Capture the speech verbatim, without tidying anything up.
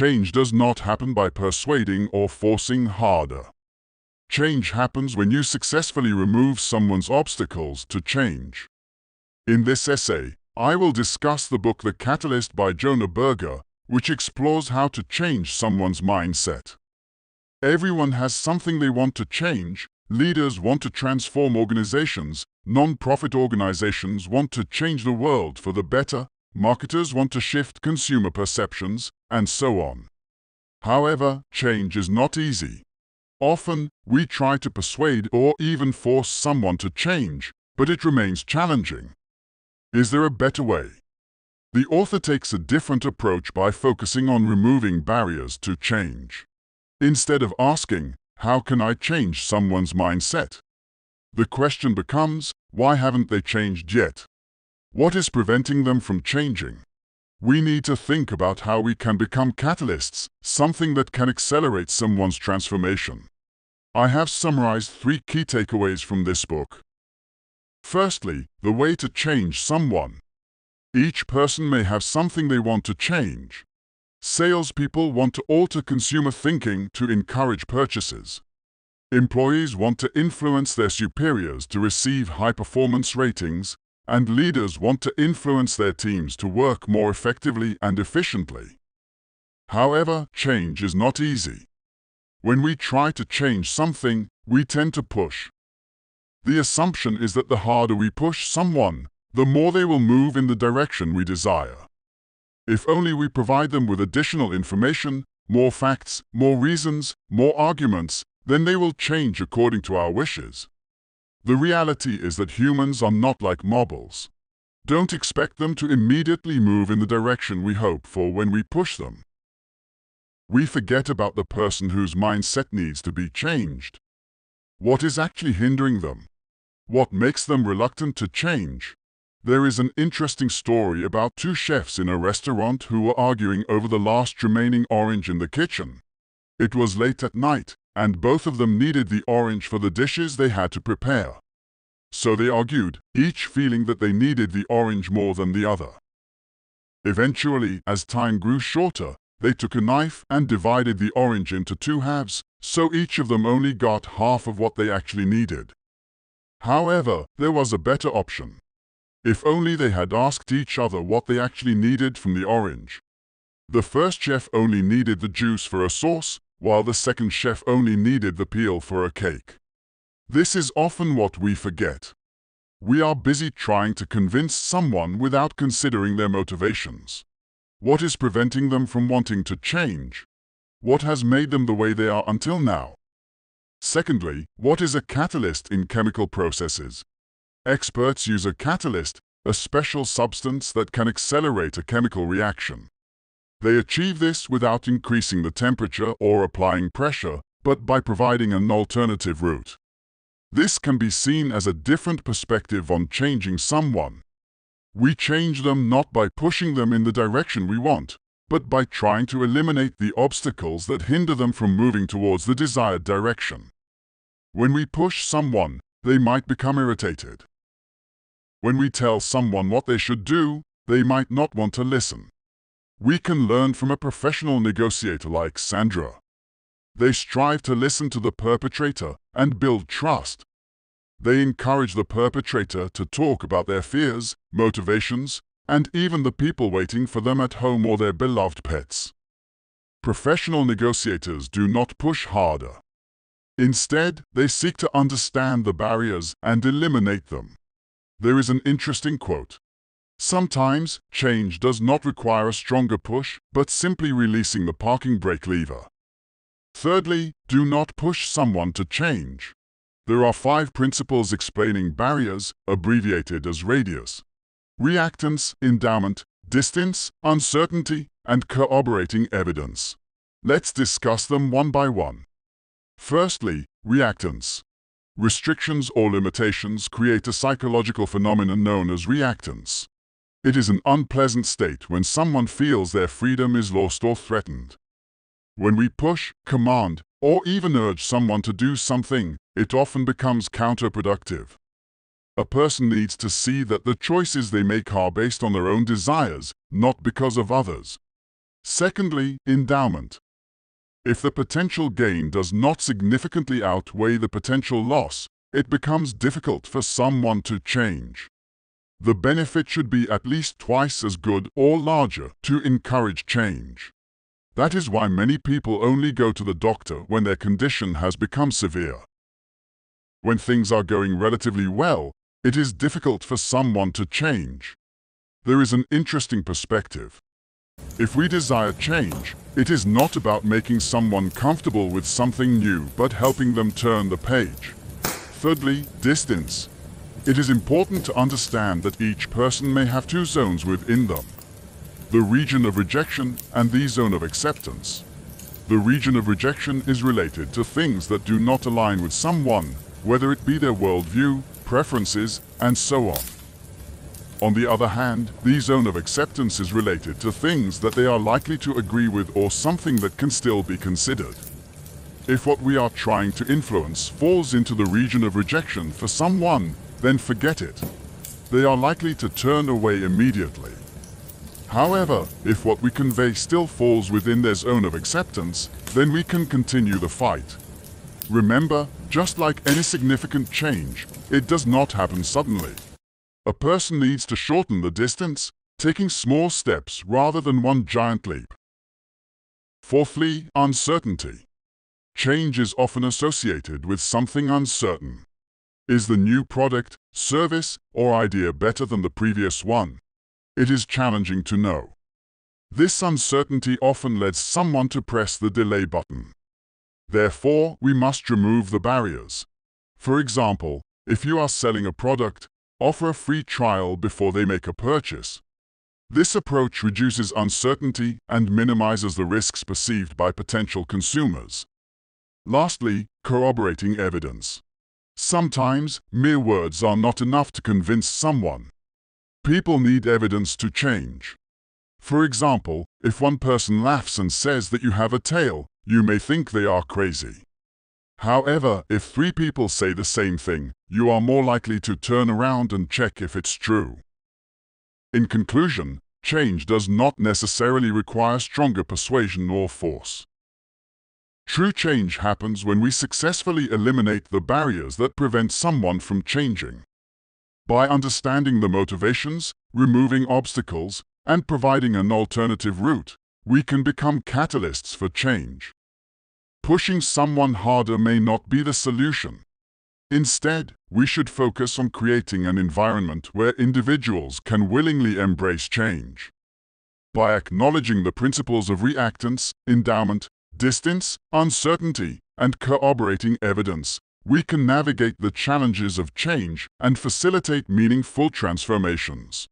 Change does not happen by persuading or forcing harder. Change happens when you successfully remove someone's obstacles to change. In this essay, I will discuss the book The Catalyst by Jonah Berger, which explores how to change someone's mindset. Everyone has something they want to change. Leaders want to transform organizations. Non-profit organizations want to change the world for the better. Marketers want to shift consumer perceptions, and so on. However, change is not easy. Often, we try to persuade or even force someone to change, but it remains challenging. Is there a better way? The author takes a different approach by focusing on removing barriers to change. Instead of asking, "How can I change someone's mindset?" the question becomes, "Why haven't they changed yet? What is preventing them from changing?" We need to think about how we can become catalysts, something that can accelerate someone's transformation. I have summarized three key takeaways from this book. Firstly, the way to change someone. Each person may have something they want to change. Salespeople want to alter consumer thinking to encourage purchases. Employees want to influence their superiors to receive high-performance ratings, and leaders want to influence their teams to work more effectively and efficiently. However, change is not easy. When we try to change something, we tend to push. The assumption is that the harder we push someone, the more they will move in the direction we desire. If only we provide them with additional information, more facts, more reasons, more arguments, then they will change according to our wishes. The reality is that humans are not like marbles. Don't expect them to immediately move in the direction we hope for when we push them. We forget about the person whose mindset needs to be changed. What is actually hindering them? What makes them reluctant to change? There is an interesting story about two chefs in a restaurant who were arguing over the last remaining orange in the kitchen. It was late at night, and both of them needed the orange for the dishes they had to prepare. So they argued, each feeling that they needed the orange more than the other. Eventually, as time grew shorter, they took a knife and divided the orange into two halves, so each of them only got half of what they actually needed. However, there was a better option. If only they had asked each other what they actually needed from the orange. The first chef only needed the juice for a sauce, while the second chef only needed the peel for a cake. This is often what we forget. We are busy trying to convince someone without considering their motivations. What is preventing them from wanting to change? What has made them the way they are until now? Secondly, what is a catalyst in chemical processes? Experts use a catalyst, a special substance that can accelerate a chemical reaction. They achieve this without increasing the temperature or applying pressure, but by providing an alternative route. This can be seen as a different perspective on changing someone. We change them not by pushing them in the direction we want, but by trying to eliminate the obstacles that hinder them from moving towards the desired direction. When we push someone, they might become irritated. When we tell someone what they should do, they might not want to listen. We can learn from a professional negotiator like Sandra. They strive to listen to the perpetrator and build trust. They encourage the perpetrator to talk about their fears, motivations, and even the people waiting for them at home or their beloved pets. Professional negotiators do not push harder. Instead, they seek to understand the barriers and eliminate them. There is an interesting quote. Sometimes, change does not require a stronger push, but simply releasing the parking brake lever. Thirdly, do not push someone to change. There are five principles explaining barriers, abbreviated as radius. Reactance, endowment, distance, uncertainty, and corroborating evidence. Let's discuss them one by one. Firstly, reactance. Restrictions or limitations create a psychological phenomenon known as reactance. It is an unpleasant state when someone feels their freedom is lost or threatened. When we push, command, or even urge someone to do something, it often becomes counterproductive. A person needs to see that the choices they make are based on their own desires, not because of others. Secondly, endowment. If the potential gain does not significantly outweigh the potential loss, it becomes difficult for someone to change. The benefit should be at least twice as good or larger to encourage change. That is why many people only go to the doctor when their condition has become severe. When things are going relatively well, it is difficult for someone to change. There is an interesting perspective. If we desire change, it is not about making someone comfortable with something new, but helping them turn the page. Thirdly, distance. It is important to understand that each person may have two zones within them: the region of rejection and the zone of acceptance. The region of rejection is related to things that do not align with someone, whether it be their worldview, preferences, and so on. On the other hand, the zone of acceptance is related to things that they are likely to agree with or something that can still be considered. If what we are trying to influence falls into the region of rejection for someone, then forget it. They are likely to turn away immediately. However, if what we convey still falls within their zone of acceptance, then we can continue the fight. Remember, just like any significant change, it does not happen suddenly. A person needs to shorten the distance, taking small steps rather than one giant leap. Fourthly, uncertainty. Change is often associated with something uncertain. Is the new product, service, or idea better than the previous one? It is challenging to know. This uncertainty often leads someone to press the delay button. Therefore, we must remove the barriers. For example, if you are selling a product, offer a free trial before they make a purchase. This approach reduces uncertainty and minimizes the risks perceived by potential consumers. Lastly, corroborating evidence. Sometimes, mere words are not enough to convince someone. People need evidence to change. For example, if one person laughs and says that you have a tail, you may think they are crazy. However, if three people say the same thing, you are more likely to turn around and check if it's true. In conclusion, change does not necessarily require stronger persuasion or force. True change happens when we successfully eliminate the barriers that prevent someone from changing. By understanding the motivations, removing obstacles, and providing an alternative route, we can become catalysts for change. Pushing someone harder may not be the solution. Instead, we should focus on creating an environment where individuals can willingly embrace change. By acknowledging the principles of reactance, endowment, distance, uncertainty, and corroborating evidence, we can navigate the challenges of change and facilitate meaningful transformations.